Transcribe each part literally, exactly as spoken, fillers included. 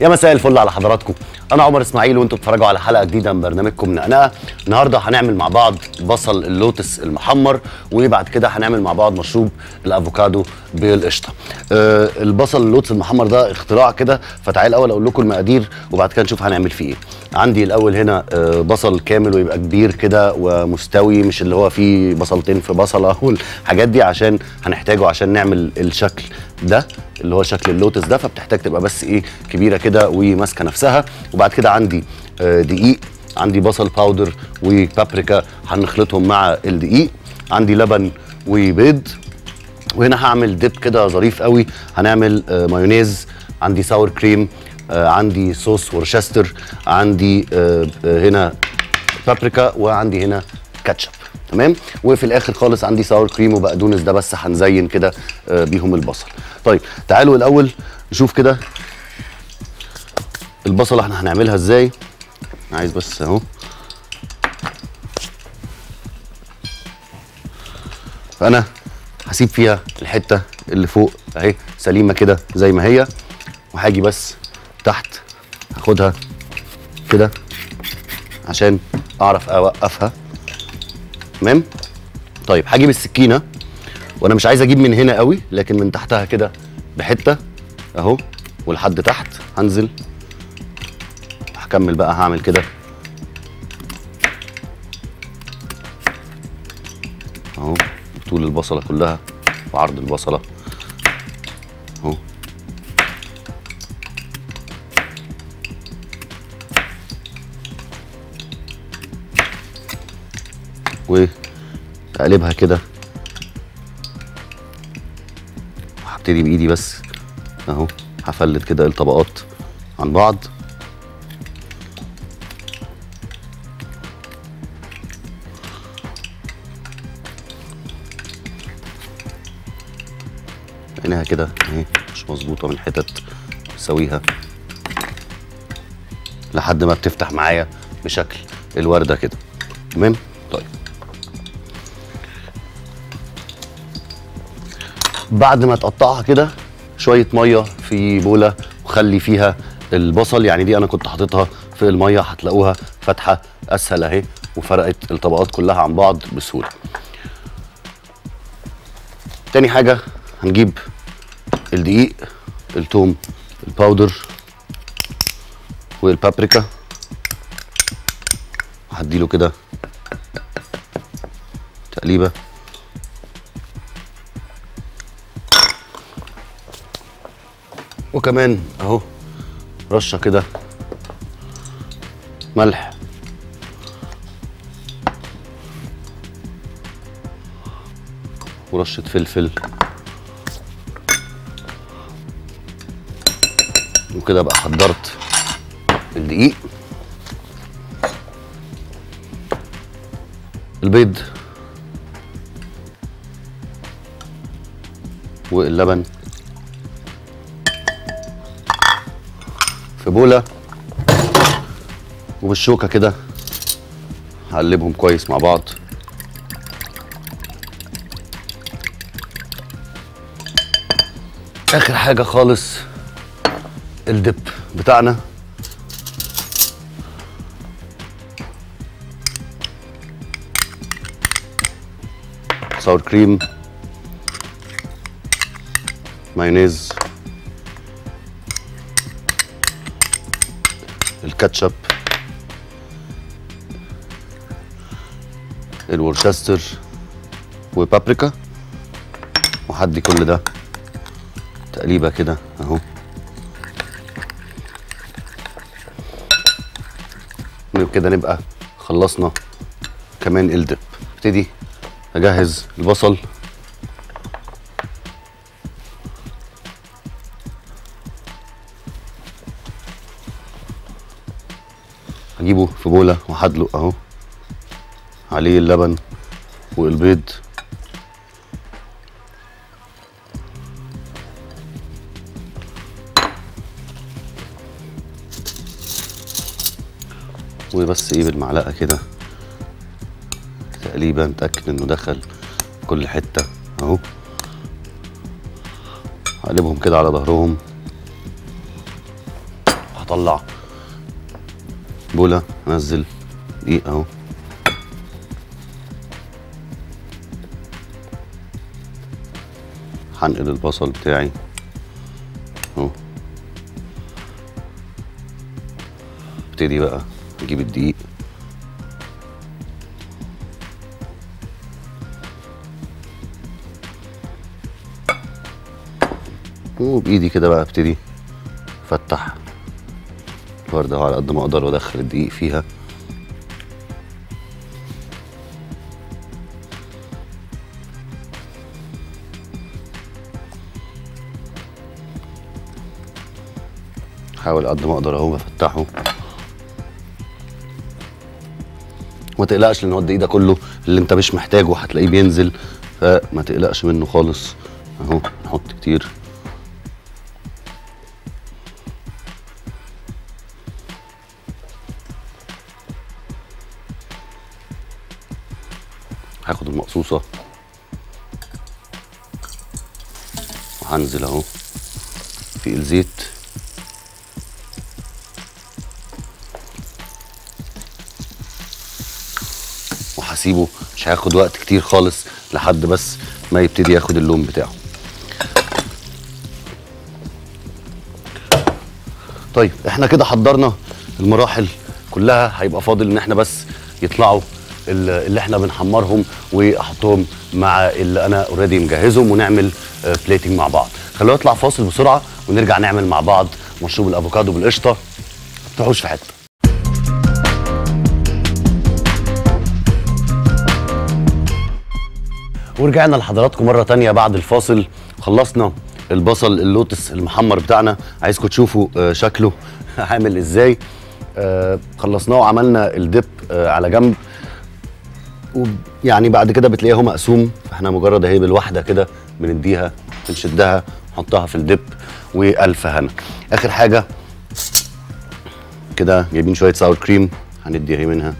يا مساء الفل على حضراتكم، انا عمر اسماعيل وانتم بتتفرجوا على حلقه جديده من برنامجكم نأنأة. النهارده هنعمل مع بعض بصل اللوتس المحمر، وبعد كده هنعمل مع بعض مشروب الافوكادو بالقشطه. أه البصل اللوتس المحمر ده اختراع كده، فتعالى الاول اقول لكم المقادير وبعد كده نشوف هنعمل فيه ايه. عندي الاول هنا أه بصل كامل ويبقى كبير كده ومستوي، مش اللي هو فيه بصلتين في بصله والحاجات دي، عشان هنحتاجه عشان نعمل الشكل ده اللي هو شكل اللوتس ده، فبتحتاج تبقى بس ايه كبيره كده وماسكه نفسها. وبعد كده عندي دقيق، عندي بصل باودر وبابريكا هنخلطهم مع الدقيق، عندي لبن وبيض، وهنا هعمل ديب كده ظريف قوي، هنعمل مايونيز، عندي ساور كريم، عندي صوص ورشستر، عندي هنا بابريكا، وعندي هنا كاتشب. تمام، وفي الاخر خالص عندي ساور كريم وبقدونس، ده بس هنزين كده بيهم البصل. طيب تعالوا الاول نشوف كده البصله احنا هنعملها ازاي. عايز بس اهو، فانا هسيب فيها الحته اللي فوق اهي سليمه كده زي ما هي، وهاجي بس تحت هاخدها كده عشان اعرف اوقفها. تمام. طيب هجيب السكينه، وانا مش عايز اجيب من هنا قوي لكن من تحتها كده بحته اهو، ولحد تحت هنزل هكمل بقى. هعمل كده اهو طول البصله كلها وعرض البصله اهو. وهقلبها كده، وهبتدي بايدي بس اهو هفلت كده الطبقات عن بعض. لقيناها كده اهي مش مظبوطه من حتت، سويها لحد ما بتفتح معايا بشكل الورده كده. تمام. طيب بعد ما تقطعها كده شويه ميه في بوله وخلي فيها البصل، يعني دي انا كنت حاططها في الميه، هتلاقوها فاتحه اسهل اهي وفرقت الطبقات كلها عن بعض بسهوله. تاني حاجه هنجيب الدقيق، الثوم الباودر والبابريكا، هديله كده تقليبه. وكمان اهو رشه كده ملح. ورشه فلفل. وكده بقى حضرت الدقيق. البيض واللبن في بوله، وبالشوكه كده هقلبهم كويس مع بعض. اخر حاجه خالص الدب بتاعنا، ساور كريم، مايونيز، الكاتشب، الورشستر، وبابريكا، وحدي كل ده تقليبه كده اهو. كده نبقى خلصنا كمان الدب. ابتدي اجهز البصل. هجيبه في بوله وهدلق اهو، عليه اللبن والبيض وبس ايه بالمعلقه كده تقريبا، اتاكد انه دخل كل حته اهو. هقلبهم كده على ظهرهم هطلعه. بوله نزل دقيق اهو. هنقل البصل بتاعي اهو. ابتدي بقى اجيب الدقيق. وبايدي كده بقى ابتدي افتح الورده على قد ما اقدر وادخل الدقيق فيها. احاول قد ما اقدر اهو بفتحه. ما تقلقش لان هو الدقيق ده كله اللي انت مش محتاجه هتلاقيه بينزل، فما تقلقش منه خالص اهو. نحط كتير هاخد المقصوصة وهنزل اهو في الزيت. وهسيبه مش هياخد وقت كتير خالص لحد بس ما يبتدي ياخد اللون بتاعه. طيب احنا كده حضرنا المراحل كلها، هيبقى فاضل ان احنا بس يطلعوا اللي احنا بنحمرهم واحطهم مع اللي انا اوريدي مجهزهم ونعمل بليتنج مع بعض. خلونا نطلع فاصل بسرعه ونرجع نعمل مع بعض مشروب الافوكادو بالقشطه. ما تروحوش في حته. ورجعنا لحضراتكم مره ثانيه بعد الفاصل. خلصنا البصل اللوتس المحمر بتاعنا، عايزكم تشوفوا شكله عامل ازاي. خلصناه وعملنا الدب على جنب، ويعني بعد كده بتلاقيه اهو مقسوم، فاحنا مجرد اهي بالواحده كده بنديها بنشدها نحطها في الدب. والف هنا. اخر حاجه كده جايبين شويه ساور كريم، هندي اهي منها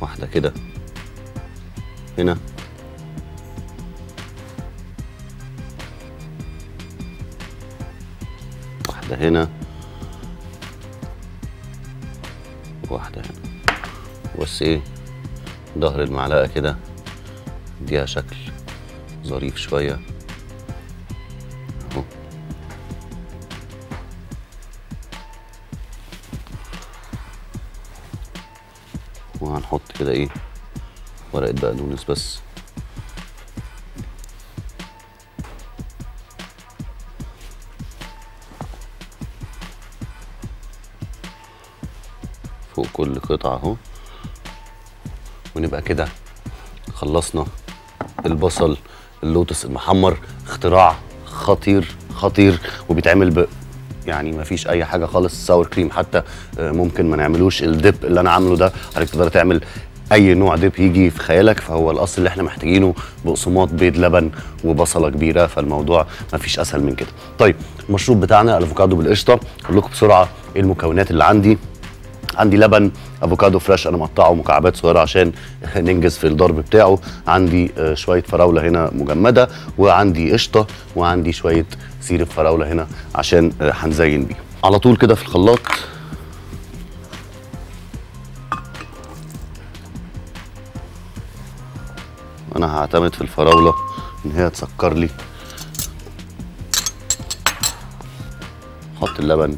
واحده كده هنا واحده هنا واحده هنا. بص ايه ظهر المعلقه كده اديها شكل ظريف شويه اهو. وهنحط كده ايه ورقه بقدونس بس فوق كل قطعه اهو. ونبقى كده خلصنا البصل اللوتس المحمر. اختراع خطير خطير، وبيتعمل ب يعني ما فيش اي حاجه خالص. الساور كريم حتى ممكن ما نعملوش الدب اللي انا عامله ده، حضرتك تقدر تعمل اي نوع دب يجي في خيالك. فهو الاصل اللي احنا محتاجينه بقسماط بيض لبن وبصله كبيره، فالموضوع ما فيش اسهل من كده. طيب المشروب بتاعنا الافوكادو بالقشطه، اقول لكم بسرعه ايه المكونات اللي عندي. عندي لبن افوكادو فريش انا مقطعه مكعبات صغيره عشان ننجز في الضرب بتاعه. عندي شويه فراوله هنا مجمده، وعندي قشطه، وعندي شويه سيرب فراوله هنا عشان هنزين بيه. على طول كده في الخلاط انا هعتمد في الفراوله ان هي تسكر لي. احط اللبن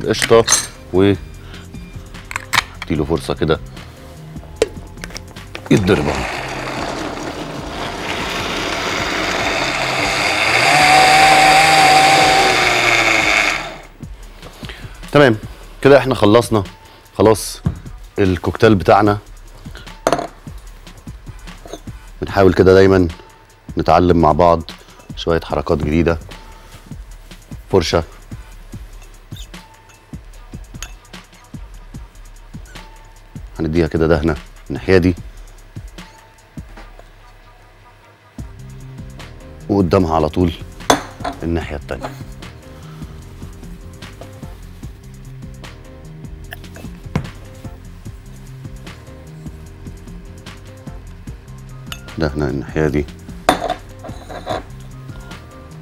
القشطه واديله فرصه كده يتضرب اهو. تمام كده احنا خلصنا خلاص الكوكتيل بتاعنا. بنحاول كده دايما نتعلم مع بعض شويه حركات جديده. فرشه هنديها كده دهنه الناحيه دي، وقدامها على طول الناحيه التانيه. واحده هنا الناحيه دي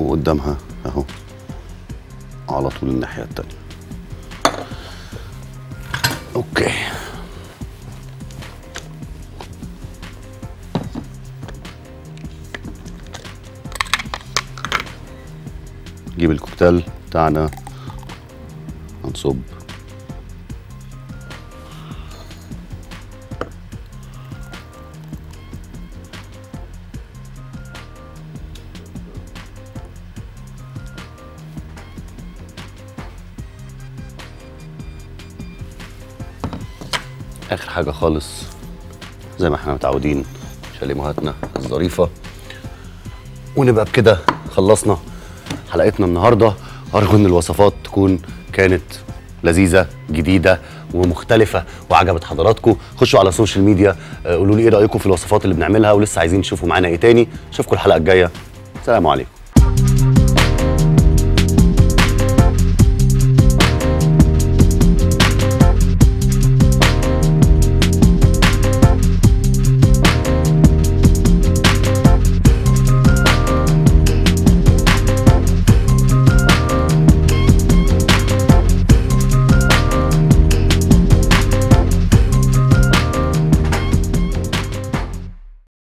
وقدامها اهو على طول الناحيه التانيه. اوكي نجيب الكوكتيل بتاعنا هنصب اخر حاجه خالص زي ما احنا متعودين شاليموهاتنا الظريفه، ونبقى بكده خلصنا حلقتنا النهارده. ارجو ان الوصفات تكون كانت لذيذه جديده ومختلفه وعجبت حضراتكم. خشوا على السوشيال ميديا قولوا لي ايه رايكم في الوصفات اللي بنعملها ولسه عايزين تشوفوا معانا ايه تاني. اشوفكم الحلقه الجايه. سلام عليكم.